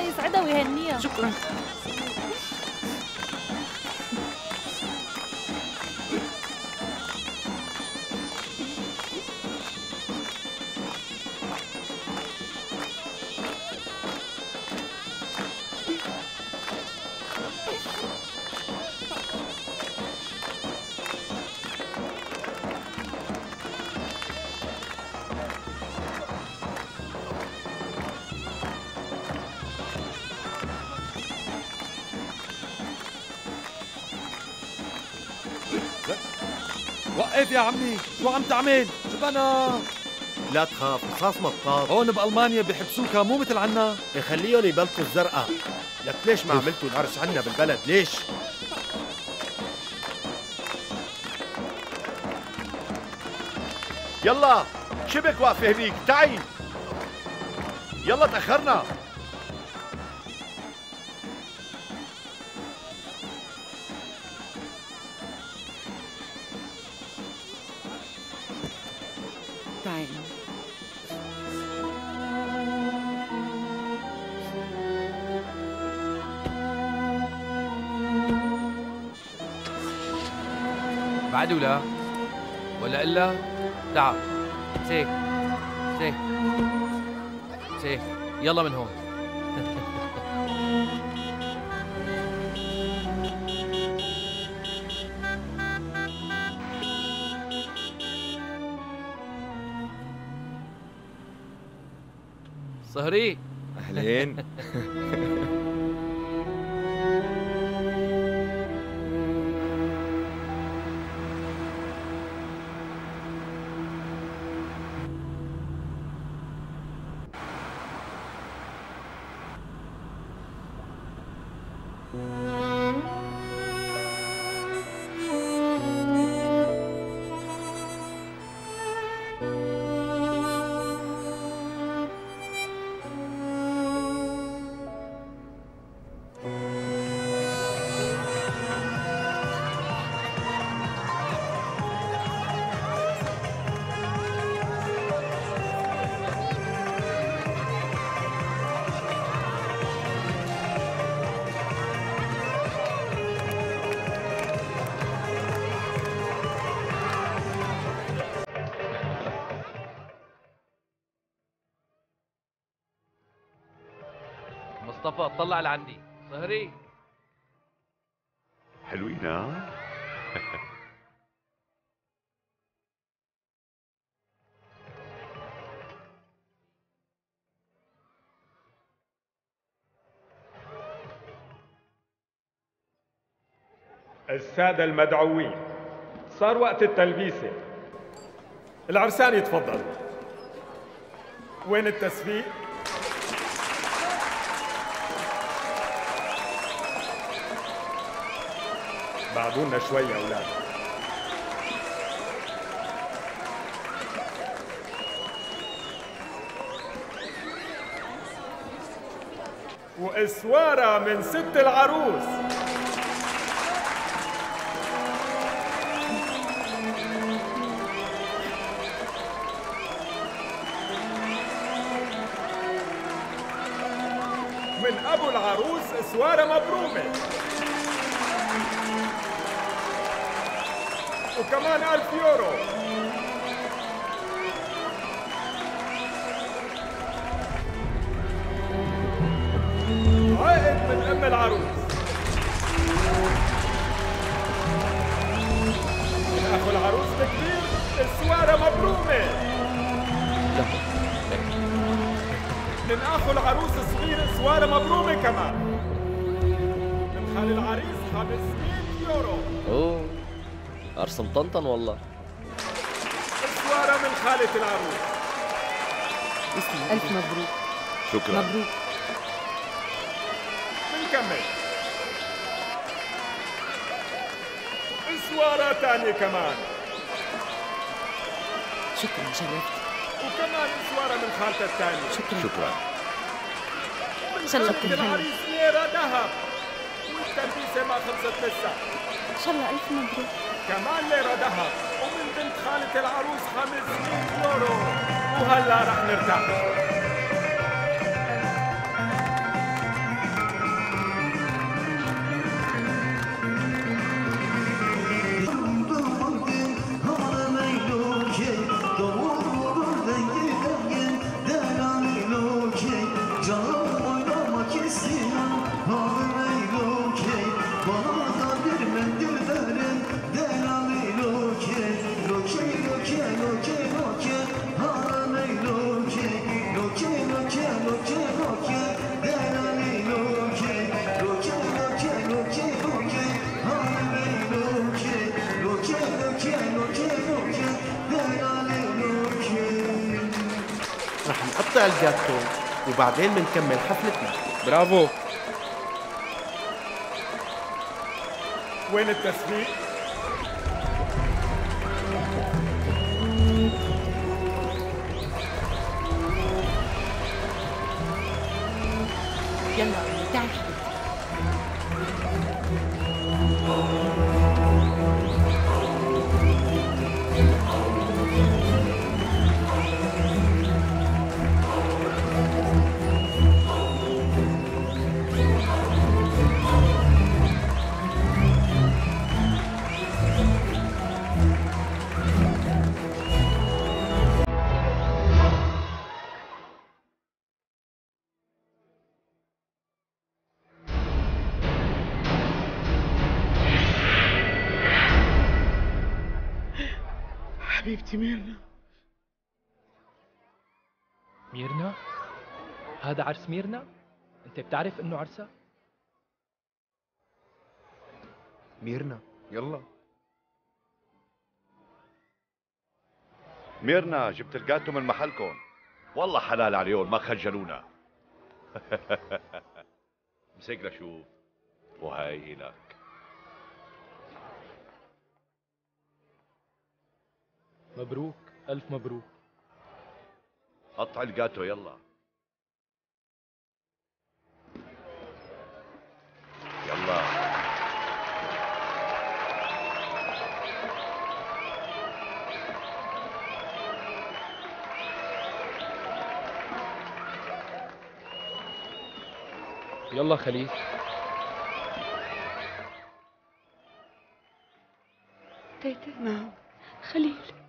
الله يسعدها ويهنيها. شكرا. وقف يا عمي، شو عم تعمل؟ شبنا لا تخاف، رصاص مطاط. هون بألمانيا بيحبسوكا مو مثل عنا. يخليهم يبلطوا الزرقاء. لك ليش ما عملتوا العرس عنا بالبلد؟ ليش؟ يلا شبك واقفة هنيك، تعي يلا تأخرنا. بعد ولا إلا تعال سيك سيك سيك يلا من هون. صهري أهلين. مصطفى طلع لعندي. صهري حلوين ها؟ السادة المدعوين، صار وقت التلبيسة. العرسان يتفضل. وين التسبيق؟ بعدونا شوي يا أولاد. وإسوارة من ست العروس. من أبو العروس إسوارة مبرومة. وكمان 1000 يورو. عائد من أم العروس. من أخو العروس بكتير إسوارة مبرومة. من أخو العروس الصغير إسوارة مبرومة كمان. من خال العريس 500 يورو. أوه. أرسم طنطن والله. إسوارة من خالة العروس. اسمي 1000 مبروك. شكرا. مبروك. بنكمل. إسوارة ثانية كمان. شكرا شرفت. وكمان إسوارة من خالتها الثانية. شكرا. شكرا. من خالة العريس ليرة ذهب. والتلبيسة مع 5 لسة. إن شاء الله 1000 مبروك. كمان ليرة ذهب. ومن بنت خالة العروس 500 يورو. وهلا رح نرتاح. نقطع الجاتو وبعدين بنكمل حفلتنا. برافو. وين التسبيق؟ يلا تعال. حبيبتي ميرنا. ميرنا؟ هذا عرس ميرنا؟ أنت بتعرف إنه عرسها؟ ميرنا يلا. ميرنا جبت الجاتو من محلكم. والله حلال عليهم ما خجلونا. مسكنا شوف وهي إلك. مبروك، ألف مبروك. قطع الجاتو يلا. يلا. يلا خليل. تيتا. نعم. خليل.